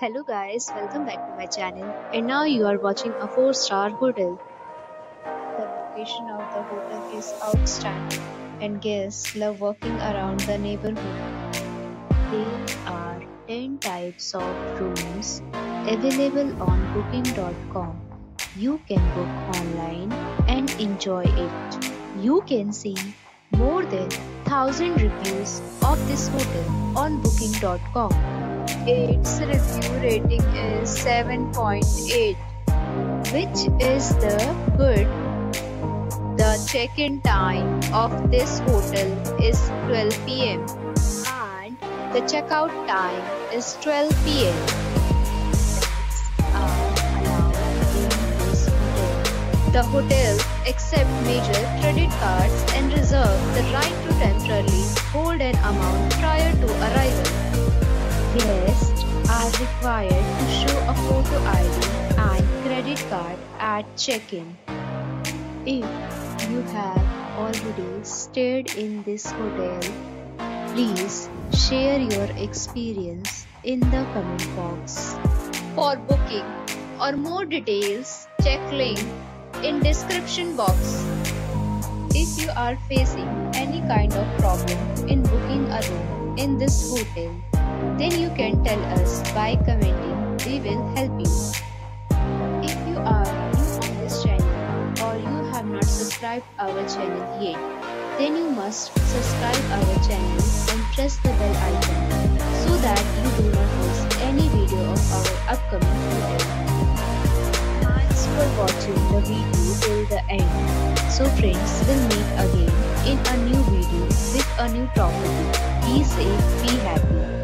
Hello guys, welcome back to my channel, and now you are watching a 4-star hotel. The location of the hotel is outstanding and guests love walking around the neighborhood. There are 10 types of rooms available on booking.com. You can book online and enjoy it. You can see more than 1,000 reviews of this hotel on booking.com. Its review rating is 7.8, which is good. The check-in time of this hotel is 12 PM and the check-out time is 12 PM. Pets are allowed in this hotel. The hotel accepts major credit cards and reserves the right to temporarily hold an amount prior to arrival. Guests are required to show a photo ID and credit card at check-in. If you have already stayed in this hotel, please share your experience in the comment box. For booking or more details, check link in description box. If you are facing any kind of problem in booking a room in this hotel, then you can tell us by commenting. We will help you. If you are new on this channel or you have not subscribed our channel yet, then you must subscribe our channel and press the bell icon so that you do not miss any video of our upcoming video. Thanks for watching the video till the end. So friends, will meet again in a new video with a new topic. Be safe, be happy.